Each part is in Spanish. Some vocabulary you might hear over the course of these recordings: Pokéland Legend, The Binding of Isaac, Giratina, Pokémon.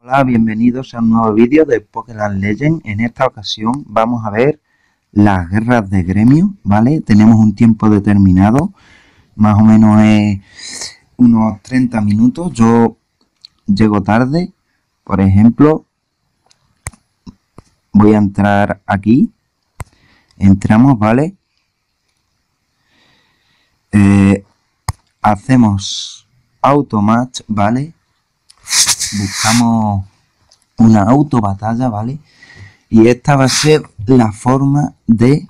Hola, bienvenidos a un nuevo vídeo de Pokéland Legend. En esta ocasión vamos a ver las guerras de gremio, ¿vale? Tenemos un tiempo determinado, más o menos es unos 30 minutos. Yo llego tarde, por ejemplo, voy a entrar aquí, entramos, ¿vale? Hacemos automatch, ¿vale? Buscamos una autobatalla, ¿vale? Y esta va a ser la forma de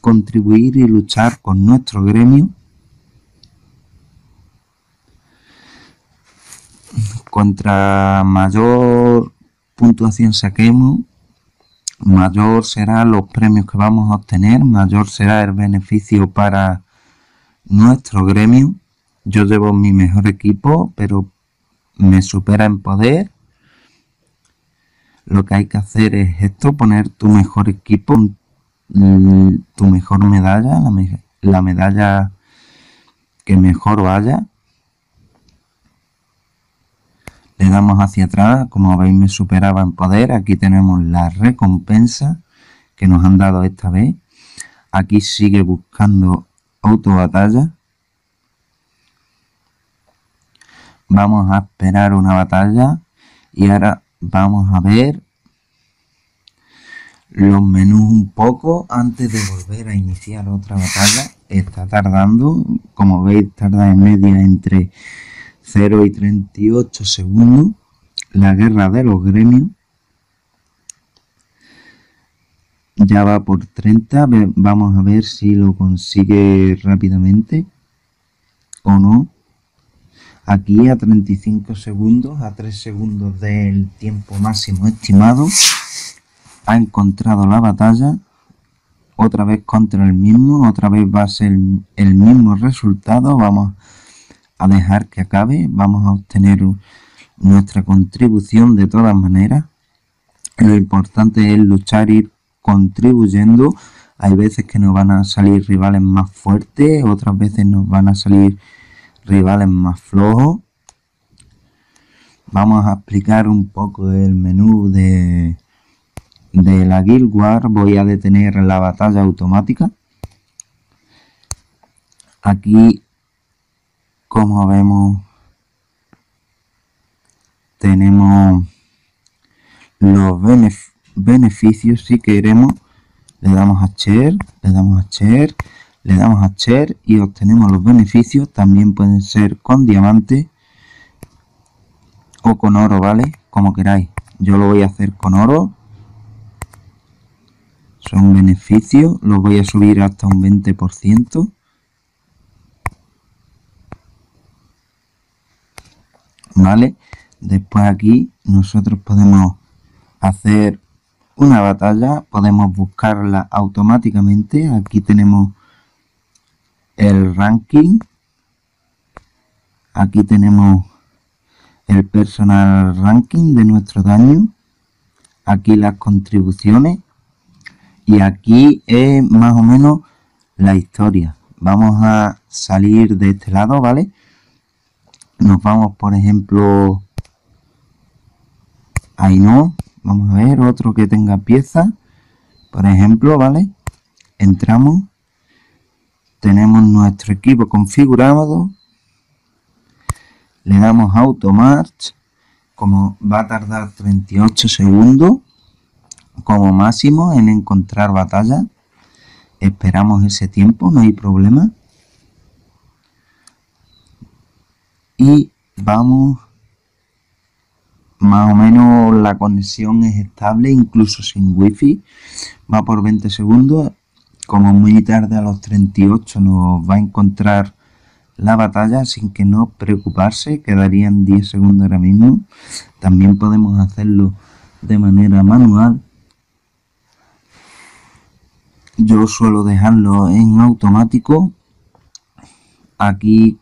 contribuir y luchar con nuestro gremio contra mayor puntuación saquemos, mayor serán los premios que vamos a obtener, mayor será el beneficio para nuestro gremio. Yo llevo mi mejor equipo, pero me supera en poder. Lo que hay que hacer es esto, poner tu mejor equipo, tu mejor medalla, la medalla que mejor vaya. Le damos hacia atrás, como veis me superaba en poder. Aquí tenemos la recompensa que nos han dado esta vez. Aquí sigue buscando autobatalla. Vamos a esperar una batalla y ahora vamos a ver los menús un poco antes de volver a iniciar otra batalla. Está tardando, como veis tarda en media entre 0 y 38 segundos, la guerra de los gremios. Ya va por 30, vamos a ver si lo consigue rápidamente o no. Aquí a 35 segundos, a 3 segundos del tiempo máximo estimado, ha encontrado la batalla, otra vez contra el mismo, otra vez va a ser el mismo resultado. Vamos a dejar que acabe, vamos a obtener nuestra contribución de todas maneras. Lo importante es luchar, ir contribuyendo. Hay veces que nos van a salir rivales más fuertes, otras veces nos van a salir rivales más flojos. Vamos a explicar un poco el menú de la Guild War. Voy a detener la batalla automática. Aquí, como vemos, tenemos los beneficios. Si queremos, le damos a share, le damos a share, le damos a share y obtenemos los beneficios. También pueden ser con diamante o con oro, ¿vale? Como queráis. Yo lo voy a hacer con oro. Son beneficios, los voy a subir hasta un 20%. ¿Vale? Después aquí nosotros podemos hacer una batalla, podemos buscarla automáticamente. Aquí tenemos el ranking, aquí tenemos el personal ranking de nuestro daño, aquí las contribuciones y aquí es más o menos la historia. Vamos a salir de este lado, ¿vale? Nos vamos, por ejemplo, ahí no, vamos a ver otro que tenga pieza, por ejemplo, ¿vale? Entramos, tenemos nuestro equipo configurado, le damos automatch, como va a tardar 38 segundos como máximo en encontrar batalla, esperamos ese tiempo, no hay problema. Y vamos, más o menos la conexión es estable, incluso sin wifi, va por 20 segundos, como muy tarde a los 38 nos va a encontrar la batalla, sin que no preocuparse, quedarían 10 segundos ahora mismo. También podemos hacerlo de manera manual, yo suelo dejarlo en automático. Aquí,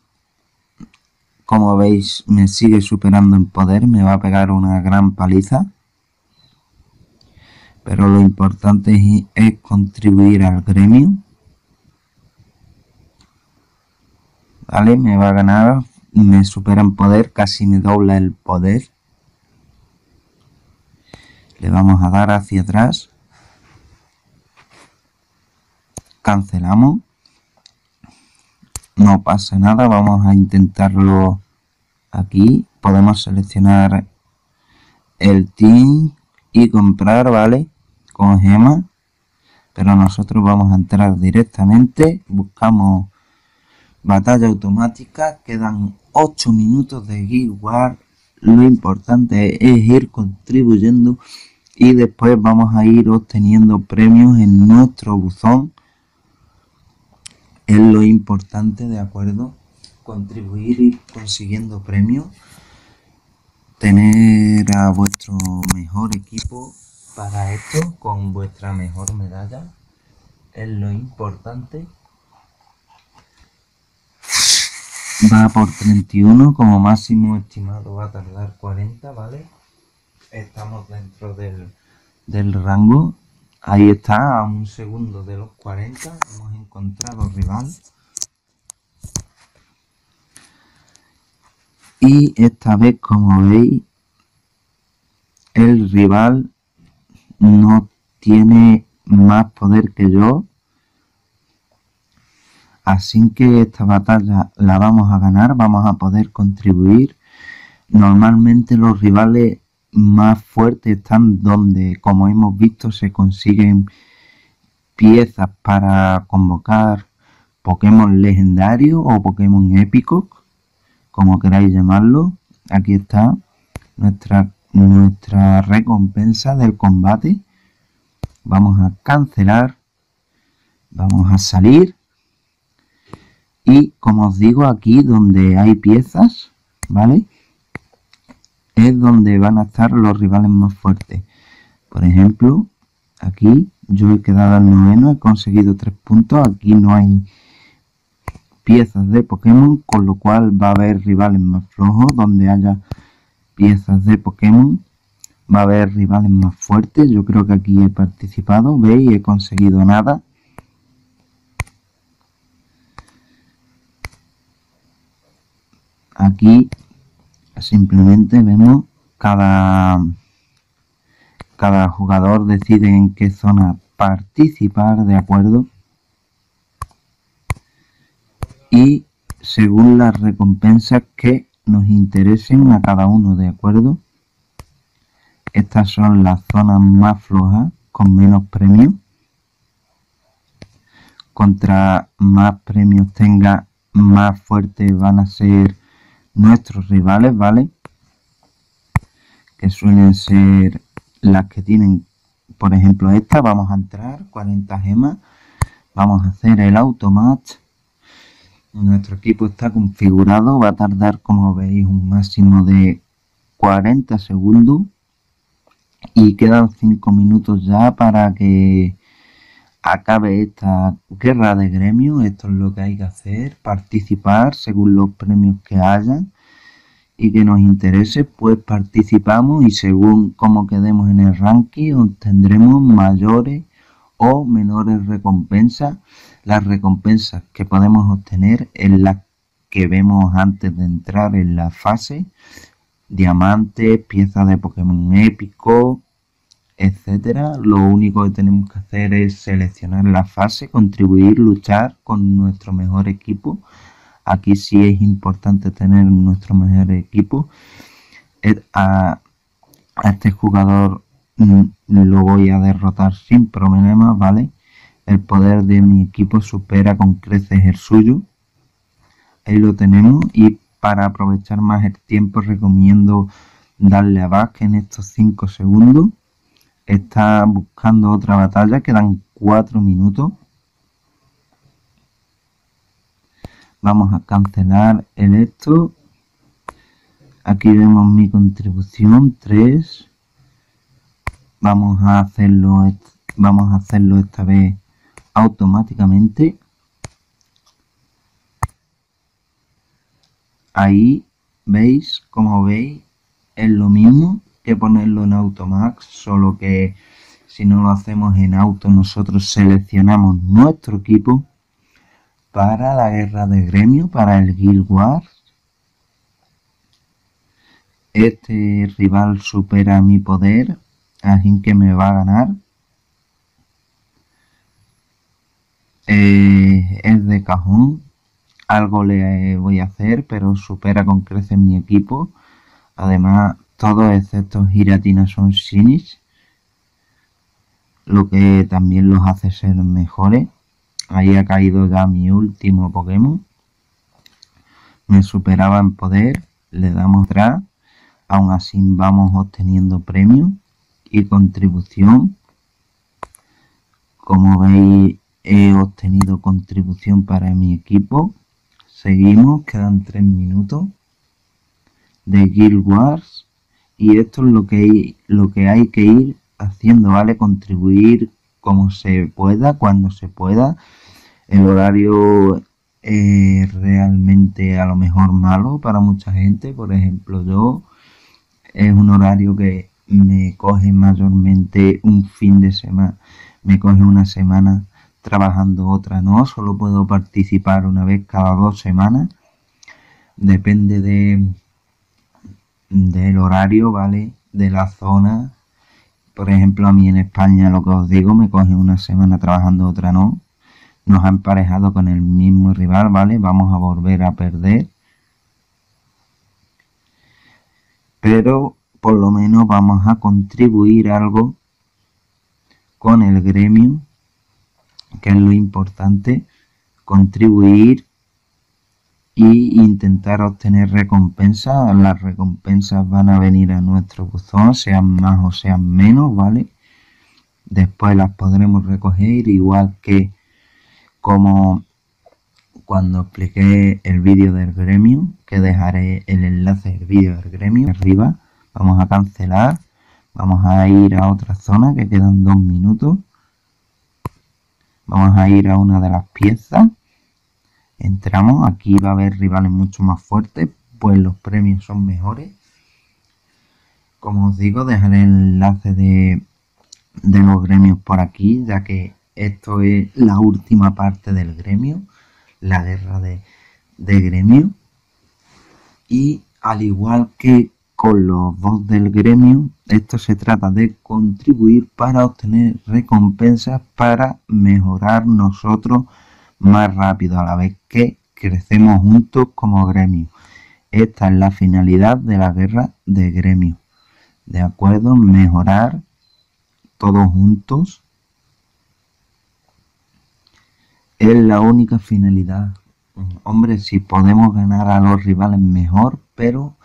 como veis, me sigue superando en poder, me va a pegar una gran paliza. pero lo importante es contribuir al gremio. Vale, me va a ganar, me supera en poder, casi me dobla el poder. Le vamos a dar hacia atrás. Cancelamos. No pasa nada, vamos a intentarlo aquí. Podemos seleccionar el team y comprar, ¿vale? Con gemas. Pero nosotros vamos a entrar directamente. Buscamos batalla automática. Quedan 8 minutos de Guild Wars. Lo importante es ir contribuyendo. Y después vamos a ir obteniendo premios en nuestro buzón. Es lo importante, ¿de acuerdo? Contribuir y ir consiguiendo premios. Tener a vuestro mejor equipo para esto, con vuestra mejor medalla. Es lo importante. Va por 31, como máximo estimado va a tardar 40, ¿vale? Estamos dentro del rango. Ahí está, a un segundo de los 40, hemos encontrado rival. Y esta vez, como veis, el rival no tiene más poder que yo. Así que esta batalla la vamos a ganar, vamos a poder contribuir. Normalmente los rivales más fuertes están donde, como hemos visto, se consiguen piezas para convocar Pokémon legendarios o Pokémon épicos, como queráis llamarlo. Aquí está nuestra recompensa del combate. Vamos a cancelar, vamos a salir y, como os digo, aquí donde hay piezas, ¿vale?, es donde van a estar los rivales más fuertes. Por ejemplo, aquí yo he quedado al noveno, he conseguido 3 puntos. Aquí no hay piezas de Pokémon, con lo cual va a haber rivales más flojos. Donde haya piezas de Pokémon va a haber rivales más fuertes. Yo creo que aquí he participado, veis, he conseguido nada. Aquí simplemente vemos cada jugador decide en qué zona participar, ¿de acuerdo? Y según las recompensas que nos interesen a cada uno, ¿de acuerdo? Estas son las zonas más flojas, con menos premios. Contra más premios tenga, más fuertes van a ser nuestros rivales, ¿vale? Que suelen ser las que tienen, por ejemplo, esta. Vamos a entrar, 40 gemas. Vamos a hacer el automatch. Nuestro equipo está configurado. Va a tardar, como veis, un máximo de 40 segundos. Y quedan 5 minutos ya para que acabe esta guerra de gremios. Esto es lo que hay que hacer, participar según los premios que hayan y que nos interese, pues participamos, y según cómo quedemos en el ranking obtendremos mayores o menores recompensas. Las recompensas que podemos obtener es las que vemos antes de entrar en la fase: diamantes, piezas de Pokémon épico, etcétera. Lo único que tenemos que hacer es seleccionar la fase, contribuir, luchar con nuestro mejor equipo. Aquí sí es importante tener nuestro mejor equipo. A este jugador lo voy a derrotar sin problemas, ¿vale? El poder de mi equipo supera con creces el suyo. Ahí lo tenemos. Y para aprovechar más el tiempo recomiendo darle a back en estos 5 segundos. Está buscando otra batalla, quedan 4 minutos. Vamos a cancelar el esto. Aquí vemos mi contribución, 3. Vamos a hacerlo esta vez automáticamente. Ahí veis, como veis, es lo mismo que ponerlo en automax, solo que si no lo hacemos en auto, nosotros seleccionamos nuestro equipo para la guerra de gremio, para el Guild Wars. Este rival supera mi poder, así que me va a ganar. Es de cajón, algo le voy a hacer, pero supera con creces mi equipo. Además, todos excepto Giratina son Shinies, lo que también los hace ser mejores. Ahí ha caído ya mi último Pokémon. Me superaba en poder, le damos atrás. Aún así vamos obteniendo premios y contribución. Como veis, he obtenido contribución para mi equipo. Seguimos, quedan 3 minutos de Guild Wars. Y esto es lo que hay que ir haciendo, ¿vale? Contribuir como se pueda, cuando se pueda. El horario es realmente a lo mejor malo para mucha gente. Por ejemplo, yo... es un horario que me coge mayormente un fin de semana. Me coge una semana trabajando, otra no. Solo puedo participar una vez cada 2 semanas. Depende del horario, ¿vale? De la zona. Por ejemplo, a mí en España, lo que os digo, me coge una semana trabajando, otra no. Nos han emparejado con el mismo rival, ¿vale? Vamos a volver a perder. Pero por lo menos vamos a contribuir algo con el gremio, que es lo importante, contribuir e intentar obtener recompensas. Las recompensas van a venir a nuestro buzón, sean más o sean menos, ¿vale? Después las podremos recoger, igual que como cuando expliqué el vídeo del gremio, que dejaré el enlace del vídeo del gremio arriba. Vamos a cancelar, vamos a ir a otra zona que quedan 2 minutos. Vamos a ir a una de las piezas, entramos, aquí va a haber rivales mucho más fuertes, pues los premios son mejores. Como os digo, dejaré el enlace de los gremios por aquí, ya que esto es la última parte del gremio, la guerra de gremio. Y al igual que con los boss del gremio, esto se trata de contribuir para obtener recompensas, para mejorar nosotros más rápido, a la vez que crecemos juntos como gremio. Esta es la finalidad de la guerra de gremio, ¿de acuerdo? Mejorar todos juntos. Es la única finalidad. Hombre, si podemos ganar a los rivales mejor, pero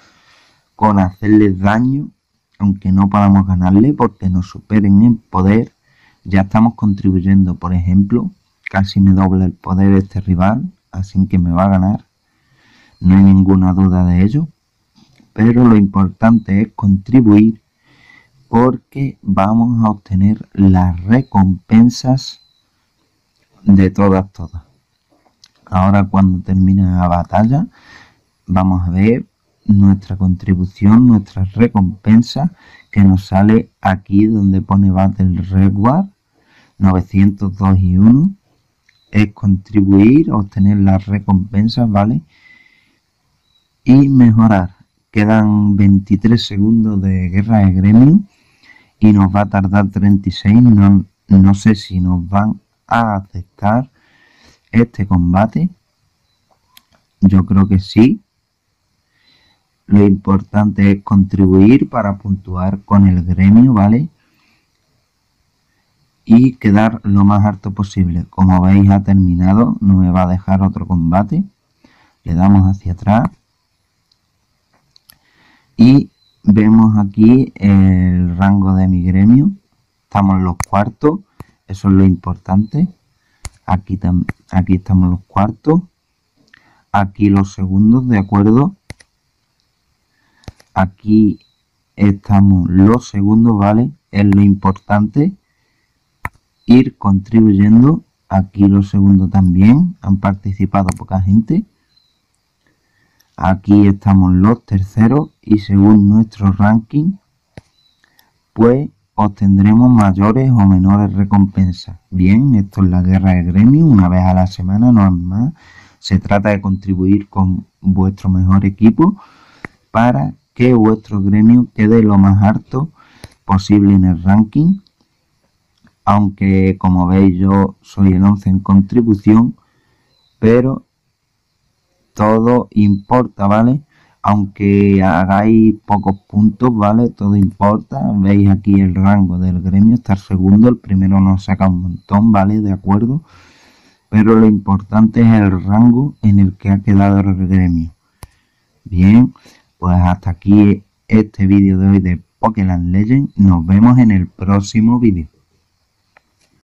con hacerles daño, aunque no podamos ganarle porque nos superen en poder, ya estamos contribuyendo. Por ejemplo, casi me dobla el poder este rival, así que me va a ganar. No hay ninguna duda de ello. Pero lo importante es contribuir, porque vamos a obtener las recompensas de todas. Ahora, cuando termina la batalla, vamos a ver nuestra contribución, nuestra recompensa, que nos sale aquí donde pone Battle Reward 902 y 1. Es contribuir, obtener las recompensas, ¿vale? Y mejorar. Quedan 23 segundos de guerra de gremio y nos va a tardar 36. No sé si nos van a aceptar este combate. Yo creo que sí. Lo importante es contribuir para puntuar con el gremio, ¿vale? Y quedar lo más alto posible. Como veis, ha terminado, no me va a dejar otro combate. Le damos hacia atrás y vemos aquí el rango de mi gremio. Estamos los cuartos. Eso es lo importante. Aquí estamos los cuartos. Aquí los segundos, ¿de acuerdo? Aquí estamos los segundos, ¿vale? Es lo importante. Ir contribuyendo. Aquí los segundos también. Han participado poca gente. Aquí estamos los terceros. Y según nuestro ranking, pues obtendremos mayores o menores recompensas. Bien, esto es la guerra de gremio, una vez a la semana, no es más. Se trata de contribuir con vuestro mejor equipo para que vuestro gremio quede lo más alto posible en el ranking. Aunque, como veis, yo soy el 11 en contribución, pero todo importa, ¿vale? Aunque hagáis pocos puntos, ¿vale? Todo importa. Veis aquí el rango del gremio, está el segundo, el primero nos saca un montón, ¿vale? De acuerdo. Pero lo importante es el rango en el que ha quedado el gremio. Bien, pues hasta aquí este vídeo de hoy de Pokéland Legend. Nos vemos en el próximo vídeo.